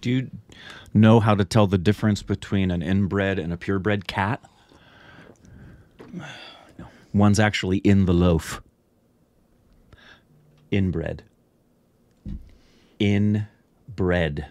Do you know how to tell the difference between an inbred and a purebred cat? No. One's actually in the loaf. Inbred. Inbred.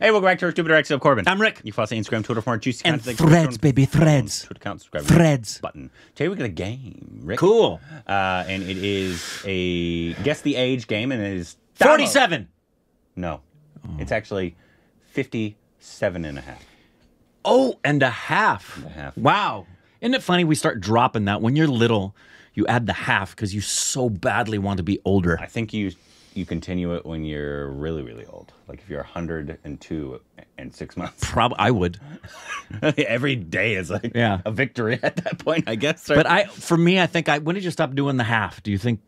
Hey, welcome back to our Stupid Rex. I'm Corbin. I'm Rick. You follow us on Instagram, Twitter, for more juicy content. And threads, baby, threads. Twitter account, subscribe. Threads. Button. Today we got a game, Rick. Cool. And it is a guess the age game, and it is... 47! No. Oh. It's actually 57 and a half. Oh, and a half. And a half. Wow. Isn't it funny we start dropping that? When you're little, you add the half because you so badly want to be older. I think you continue it when you're really, really old. Like if you're 102 in 6 months. Probably, I would. Every day is like a victory at that point, I guess. Sir. But for me, I think, when did you stop doing the half? Do you think,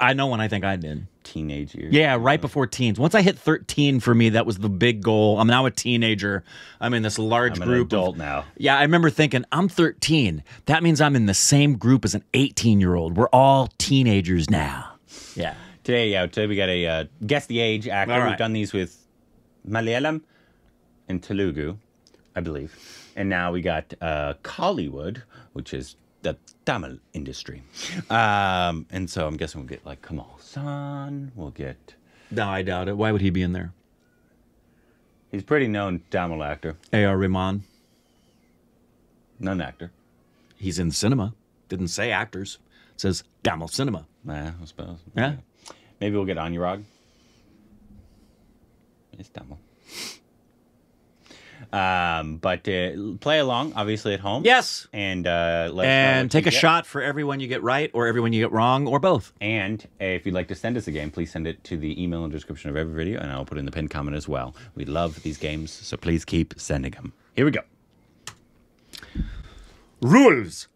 I know when I think I did. Teenage years. Yeah, right before teens. Once I hit 13 for me, that was the big goal. I'm now a teenager. I'm in this large group. I'm an adult now. Yeah, I remember thinking, I'm 13. That means I'm in the same group as an 18-year-old. We're all teenagers now. Yeah. Today we got a guess the age actor. Right. We've done these with Malayalam and Telugu, I believe. And now we got Kollywood, which is the Tamil industry. And so I'm guessing we'll get like Kamal Hassan. We'll get... No, I doubt it. Why would he be in there? He's a pretty known Tamil actor. A.R. Rahman. None actor. He's in cinema. Didn't say actors. It says Tamil cinema. Nah, I suppose. Yeah. Maybe we'll get Anurag. It's Tamil. But play along, obviously, at home. Yes. And let us know take a shot for everyone you get right or everyone you get wrong or both. And if you'd like to send us a game, please send it to the email in the description of every video, and I'll put it in the pinned comment as well. We love these games, so please keep sending them. Here we go. Rules.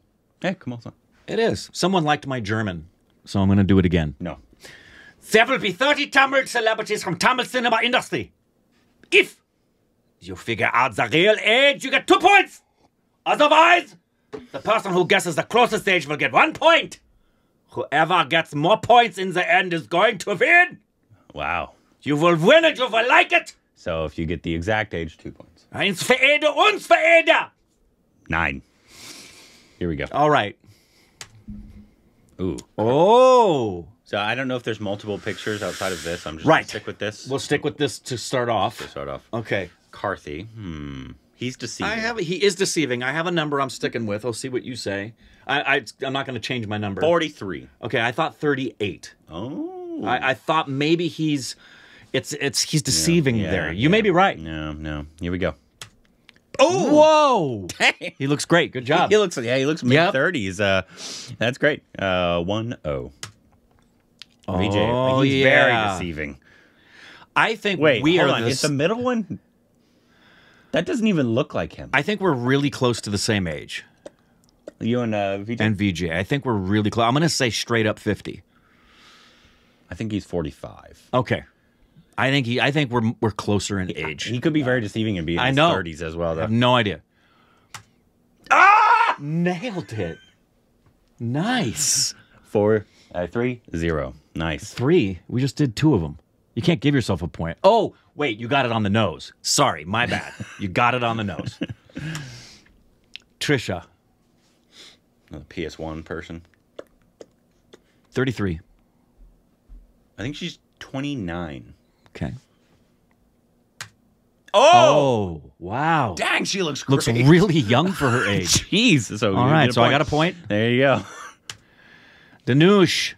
Hey, come on. It is. Someone liked my German, so I'm going to do it again. No. There will be 30 Tamil celebrities from Tamil cinema industry. If you figure out the real age, you get 2 points. Otherwise, the person who guesses the closest age will get 1 point. Whoever gets more points in the end is going to win. Wow. You will win it, you will like it. So if you get the exact age, 2 points. Eins für Ede, uns für Ede. 9. Here we go. All right. Ooh. Oh. So I don't know if there's multiple pictures outside of this. I'm just going to stick with this. We'll stick with this to start off. Okay. Carthy. He's deceiving. He is deceiving. I have a number I'm sticking with. I'll see what you say. I'm not going to change my number. 43. Okay, I thought 38. Oh. I thought maybe he's deceiving there. You may be right. No. Here we go. Oh, whoa! Dang. He looks great. Good job. He looks mid-30s. That's great. 1-0. VJ, he's very deceiving. I think Wait, hold on, is the middle one? That doesn't even look like him. I think we're really close to the same age. You and VJ? And VJ. I think we're really close. I'm going to say straight up 50. I think he's 45. Okay. I think we're closer in age. He could be very deceiving and be in his 30s as well, though. I have no idea. Ah! Nailed it. Nice. 3-0. Nice. 3? We just did 2 of them. You can't give yourself a point. Oh, wait, you got it on the nose. Sorry, my bad. You got it on the nose. Trisha. A PS1 person. 33. I think she's 29. Okay. Oh! Wow. Dang, she looks great. Looks really young for her age. Jeez. So all right, so I got a point. There you go. Danush.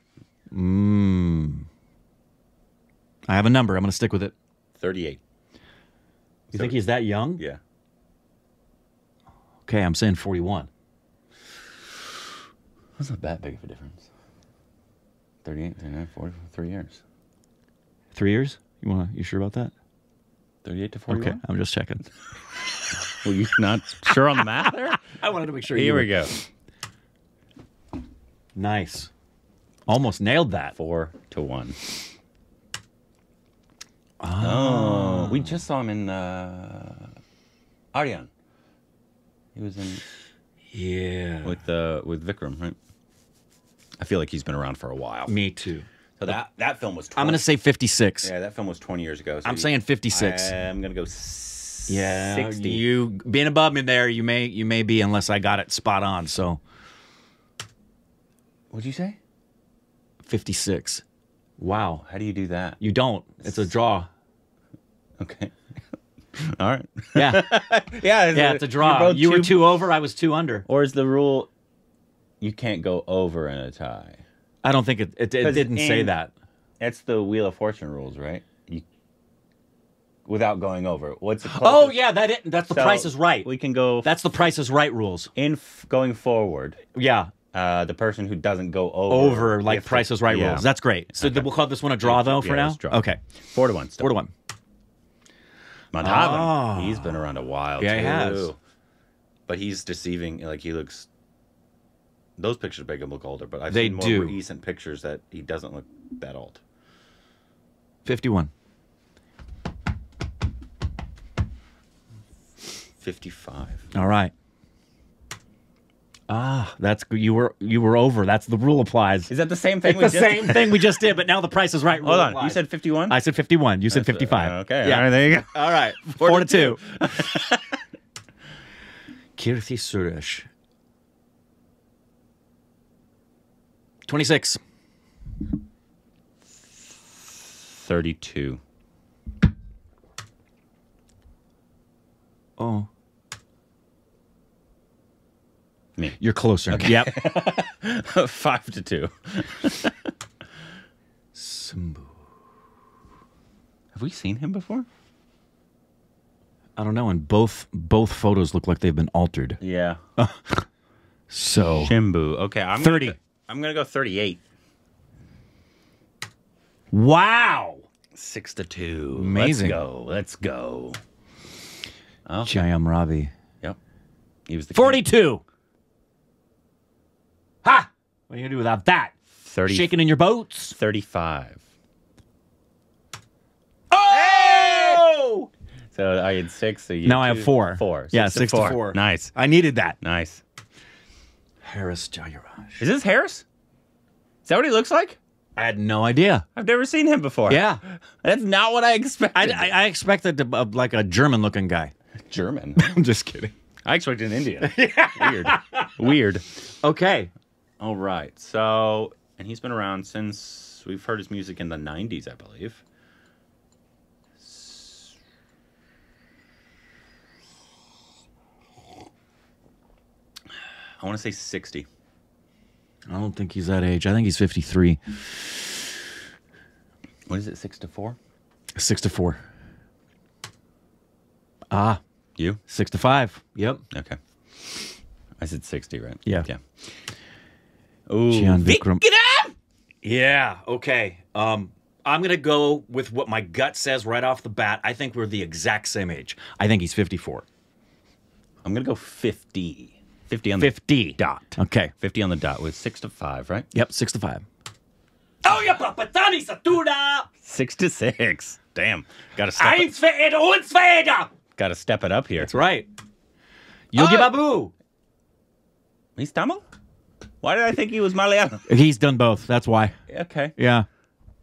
I have a number. I'm going to stick with it. 38. You think he's that young? Yeah. Okay, I'm saying 41. That's not that big of a difference. 38, 39, 40, 3 years. 3 years? You sure about that? 38 to 41? Okay, I'm just checking. Well, you're not sure on the math there? I wanted to make sure. Here we go. Nice. Almost nailed that. 4-1. Oh. We just saw him in Aryan. He was in with Vikram, right? feel like he's been around for a while. Me too. So that film was 20. I'm going to say 56. Yeah, that film was 20 years ago. So I'm saying 56. I'm going to go 60. You being above me there, you may be, unless I got it spot on. So what'd you say? 56. Wow. How do you do that? You don't. It's a draw. Okay. All right. Yeah. yeah, it's a draw. You were two over, I was two under. Or is the rule you can't go over in a tie? I don't think it didn't say that. That's the Wheel of Fortune rules, right? Without going over. What's the closest? Oh, yeah, that's the Price is Right. We can go... That's the Price is Right rules. Going forward. Yeah. The person who doesn't go over. Over, like Price is Right rules. That's great. So we'll call this one a draw, though, for now? Draw. Okay. 4-1. Still. 4-1. Madhavan. He's been around a while, too. Yeah, he has. But he's deceiving. Like, he looks... Those pictures make him look older, but I've seen more recent pictures that he doesn't look that old. 51. 55. All right. Ah, that's you were over. That's the rule applies. Is that the same thing? It's the same thing we just did, but now the Price is Right. Hold on. Applies. You said 51. I said 51. You said 55. Okay. Yeah. All right. There you go. All right. 4-2. Kirthi Suresh. 26. 32. Oh. Me. You're closer. Okay. Yep. 5-2. Simbu. Have we seen him before? I don't know. And both photos look like they've been altered. Yeah. So. Simbu. Okay. I'm 30. I'm gonna go 38. Wow. 6-2. Amazing. Let's go. Okay. Jayam Ravi. Yep. He was the 42. King. Ha! What are you gonna do without that? 30. Shaking in your boats. 35. Oh! Hey! So I had 6. So you now I have 4. 4. Yeah, 6-4. Nice. I needed that. Nice. Harris Jayaraj. Is this Harris? Is that what he looks like? I had no idea. I've never seen him before. Yeah. That's not what I expected. I expected like a German-looking guy. German? I'm just kidding. I expected an Indian. Weird. Okay. All right. So, and he's been around since we've heard his music in the 90s, I believe. 60. I don't think he's that age. I think he's 53. What is it, 6-4? 6-4. Ah. You? 6-5. Yep. Okay. I said 60, right? Yeah. Yeah. Ooh. Vikram. Yeah. Okay. I'm going to go with what my gut says right off the bat. I think we're the exact same age. I think he's 54. I'm going to go 50. 50 on the 50 dot. Okay. 50 on the dot with 6-5, right? Yep, 6-5. Oh, yeah, Papatani Satura! 6-6. Damn. Gotta step it up. Gotta step it up here. That's right. Yogi Babu. He's Tamil? Why did I think he was Malayalam? He's done both. That's why. Okay. Yeah.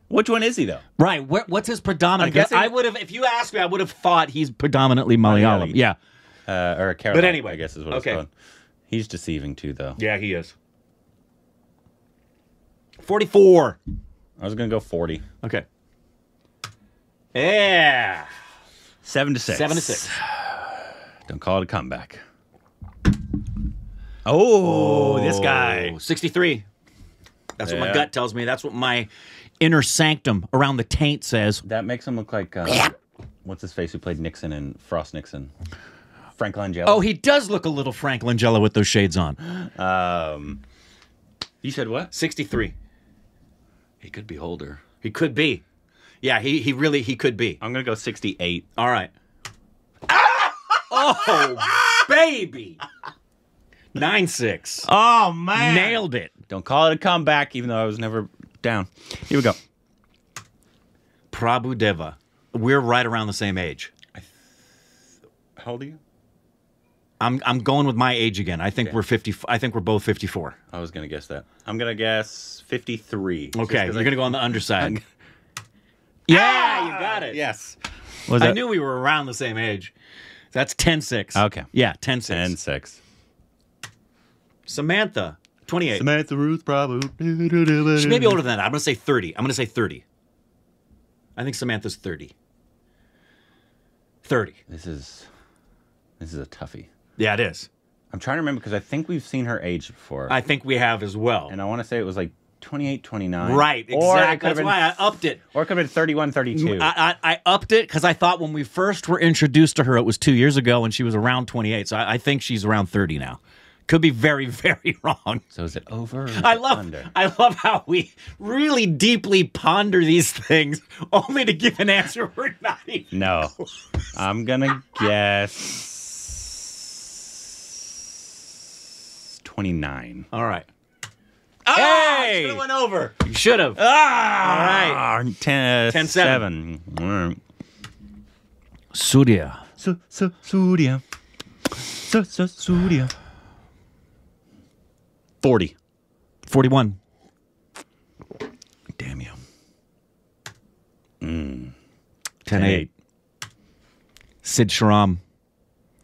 Which one is he, though? Right. What's his predominant? I would have, if you asked me, I would have thought he's predominantly Malayalam. Yeah. Or a Kerala, but anyway, I guess is what it's called. He's deceiving, too, though. Yeah, he is. 44. I was going to go 40. Okay. Yeah. 7-6. 7-6. Don't call it a comeback. Oh, this guy. 63. That's what my gut tells me. That's what my inner sanctum around the taint says. That makes him look like, what's his face, who played Nixon in Frost Nixon? Frank Langella. Oh, he does look a little Frank Langella with those shades on. You said what? 63. He could be older. He could be. Yeah, he really could be. I'm gonna go 68. All right. Oh, baby. 9-6. Oh man, nailed it. Don't call it a comeback, even though I was never down. Here we go. Prabhu Deva. We're right around the same age. How old are you? I'm going with my age again. I think we're 50. I think we're both 54. I was gonna guess that. I'm gonna guess 53. Okay, you're gonna go on the underside. Yeah, you got it. Yes. I knew we were around the same age. That's 10-6. Okay. Yeah, 10-6. 10-6. Samantha, 28. Samantha Ruth Prabhu. She may be older than that. I'm gonna say 30. I'm gonna say 30. I think Samantha's 30. 30. This is a toughie. Yeah, it is. I'm trying to remember because I think we've seen her age before. I think we have as well. And I want to say it was like 28, 29. Right, exactly. Or that's why I upped it. Or it could have been 31, 32. I upped it because I thought when we first were introduced to her, it was 2 years ago and she was around 28. So I think she's around 30 now. Could be very, very wrong. So is it over? Or is it under? I love how we really deeply ponder these things, only to give an answer we're not even. No, close. I'm gonna guess 29. All right. Oh, hey, should have went over. You should have. Ah, all right. 10-7. Mm. Surya. Surya. Surya. 40. 41. Damn you. 10-8. Sid Sharam.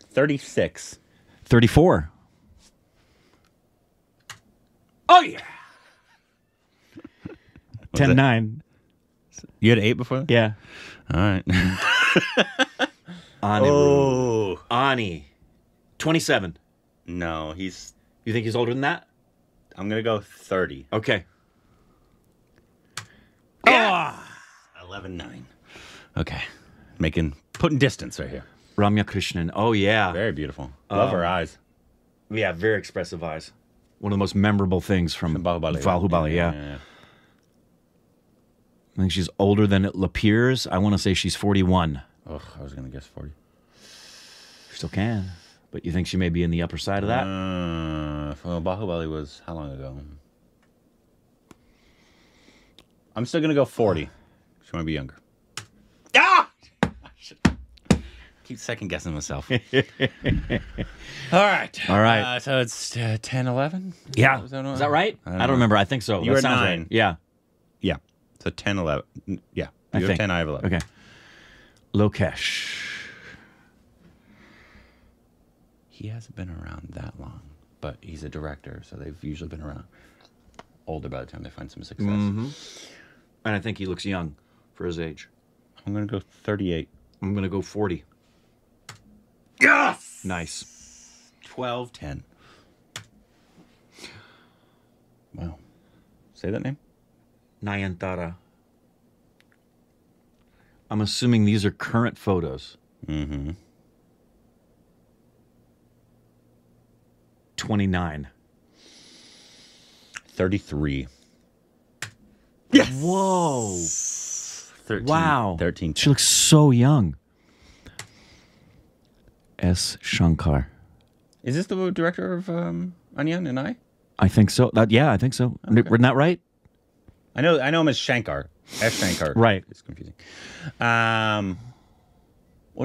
36. 34. Oh, yeah. 10-9. You had 8 before that? Yeah. All right. Ani. Oh. Ani. 27. No, he's... You think he's older than that? I'm going to go 30. Okay. Yeah. Oh, 11-9. Okay. Putting distance right here. Ramya Krishnan. Oh, yeah. Very beautiful. Love her eyes. Yeah, very expressive eyes. One of the most memorable things from Baahubali, yeah. I think she's older than it appears. I want to say she's 41. Ugh, I was going to guess 40. She still can. But you think she may be in the upper side of that? Well, Baahubali was how long ago? I'm still going to go 40. She might be younger. Ah! I should keep second guessing myself. All right. So it's 10, 11? Yeah. Is that right? I don't remember. I think so. You were 9. Right. Yeah. Yeah. So 10, 11. Yeah. You have 10, I have 11. Okay. Lokesh. He hasn't been around that long, but he's a director, so they've usually been around older by the time they find some success. Mm-hmm. And I think he looks young for his age. I'm going to go 38. I'm going to go 40. Yes! Nice. 12, 10. Wow. Say that name? Nayantara. I'm assuming these are current photos. Mm-hmm. 29. 33. Yes. Whoa. 13, wow. 13. 10. She looks so young. S. Shankar. Is this the director of Aryan and I? I think so. Yeah, I think so. Okay. Isn't that right? I know him as Shankar. S. Shankar. Right. It's confusing. What are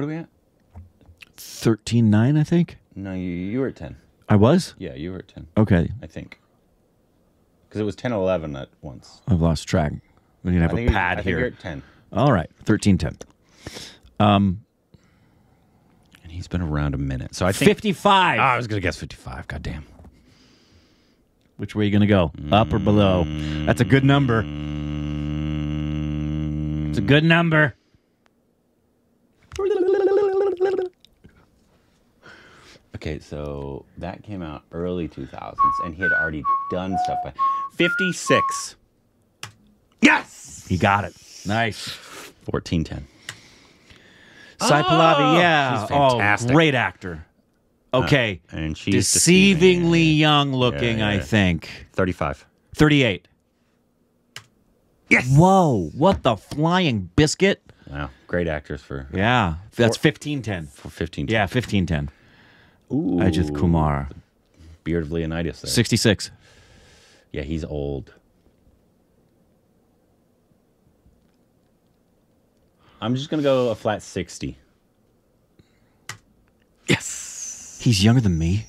we at? 13-9, I think. No, you were at 10. I was? Yeah, you were at 10. Okay. I think. Because it was 10, 11 at once. I've lost track. We need to have a pad here. You're at 10. All right. 13, 10. And he's been around a minute. So I think 55. Oh, I was going to guess 55. God damn. Which way are you going to go? Up or below? That's a good number. It's a good number. 2000s, and he had already done stuff by 56. Yes! He got it. Nice. 14-10. Sai Pallavi, yeah. She's fantastic. Oh, great actor. Okay. And she's deceivingly young looking, I think. 35. 38. Yes! Whoa, what the flying biscuit? Wow, great actress for... Yeah, that's 15-10. For 15-10. Yeah, 15-10. Ooh, Ajith Kumar. Beard of Leonidas there. 66. Yeah, he's old. I'm just going to go a flat 60. Yes! He's younger than me.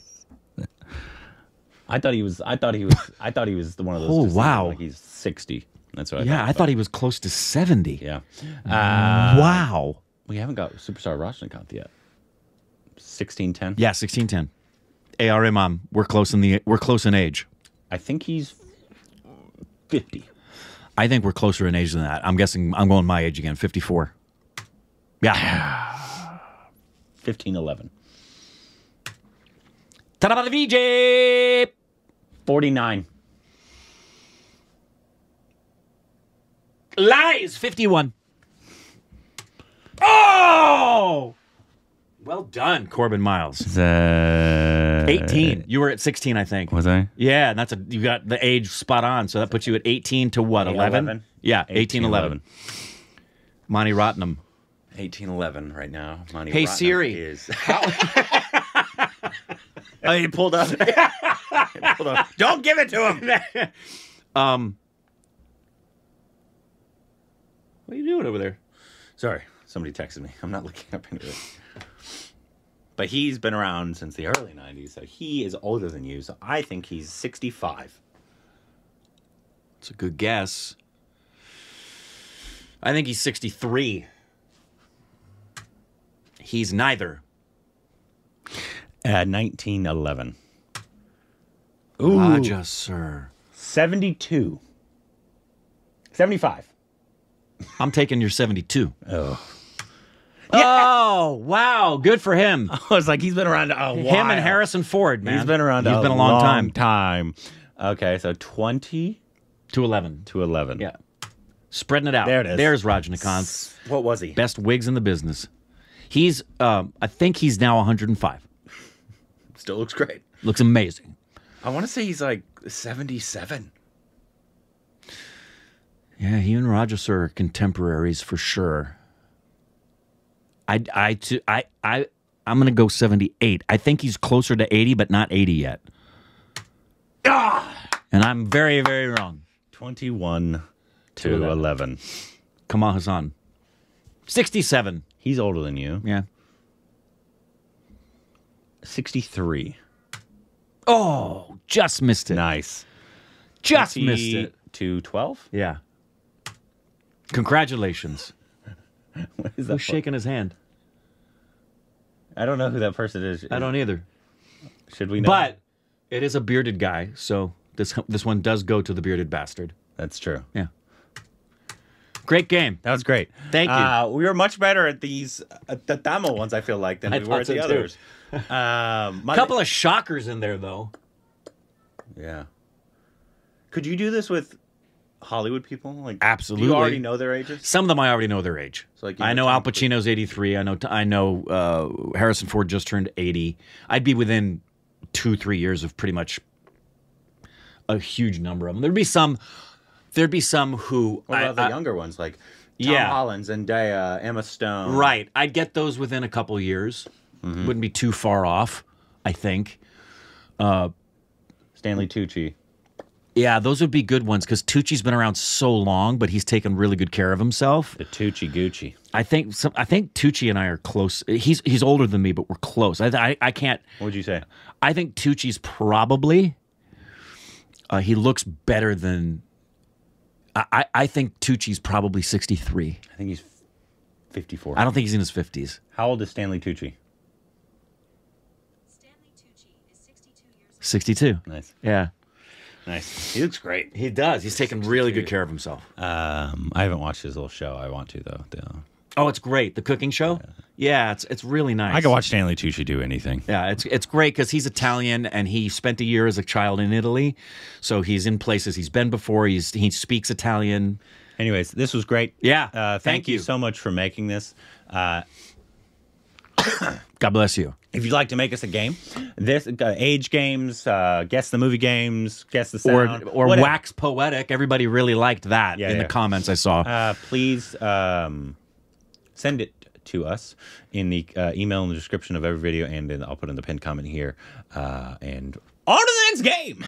I thought he was one of those. Oh wow! Like he's 60. That's right. Yeah, I thought he was close to 70. Yeah. Wow. We haven't got superstar Rajinikanth yet. 1610. Yeah, 1610. A.R. Rahman. We're close in age. I think he's 50. I think we're closer in age than that. I'm guessing. I'm going my age again. 54. Yeah. 1511. Ta-da-da VJ! 49. Lies! 51. Oh! Well done, Corbin Miles. 18. You were at 16, I think. Was I? Yeah, and that's a, you got the age spot on, so that puts you at 18 to what, 11? Yeah, 1811. Mani Ratnam. 1811 right now. Mani Ratnam Siri. Is... He pulled up. Don't give it to him. What are you doing over there? Sorry, somebody texted me. I'm not looking up into it. But he's been around since the early 90s, so he is older than you, so I think he's 65. It's a good guess. I think he's 63. He's neither. 1911. Ooh. Raja, sir. 72. 75. I'm taking your 72. Oh. Yeah. Oh, wow. Good for him. I was like, he's been around a while. Him and Harrison Ford, man. He's been around a long time. Okay, so 20? 211. 211. Yeah. Spreading it out. There it is. There's Rajinikanth. What was he? Best wigs in the business. He's, I think he's now 105. Still looks great. Looks amazing. I want to say he's like 77. Yeah, he and Raja sir are contemporaries for sure. I'm gonna go 78. I think he's closer to 80, but not 80 yet. Ah! And I'm very, very wrong. 21 to 11. Kamal Hassan. 67. He's older than you. Yeah. 63. Oh, just missed it. Nice. Just missed it. 212? Yeah. Congratulations. What is that? Who's shaking his hand? I don't know who that person is. I don't either. Should we know? But it is a bearded guy, so this one does go to the bearded bastard. That's true. Yeah. Great game. That was great. Thank you. We were much better at these the Tamil ones, I feel like, than we were at the others. Couple of shockers in there, though. Yeah. Could you do this with Hollywood people? Like, absolutely. Do you already know their ages? Some of them I already know their age. So, like, you know, I know Al Pacino's 83. I know Harrison Ford just turned 80. I'd be within 2-3 years of pretty much a huge number of them. There'd be some who... What about the younger ones, like Tom Hollins, Zendaya, Emma Stone? Right. I'd get those within a couple years. Mm-hmm. Wouldn't be too far off, I think. Stanley Tucci. Yeah, those would be good ones, because Tucci's been around so long, but he's taken really good care of himself. The Tucci Gucci. I think Tucci and I are close. He's older than me, but we're close. I can't... What would you say? I think Tucci's probably... he looks better than... I think Tucci's probably 63. I think he's 54. I don't think he's in his 50s. How old is Stanley Tucci? Stanley Tucci is 62 years old. 62. Nice. Yeah. Nice. He looks great. He does. He's taking really good care of himself. I haven't watched his little show. I want to, though. Yeah. Oh, it's great. The cooking show? Yeah, it's really nice. I could watch Stanley Tucci do anything. Yeah, it's great because he's Italian and he spent a year as a child in Italy. So he's in places he's been before. He speaks Italian. Anyways, this was great. Yeah. Thank you so much for making this. God bless you. If you'd like to make us a game, this age games, guess the movie games, guess the sound. Or wax poetic. Everybody really liked that in the comments I saw. Please... send it to us in the email in the description of every video, and then I'll put in the pinned comment here. And on to the next game!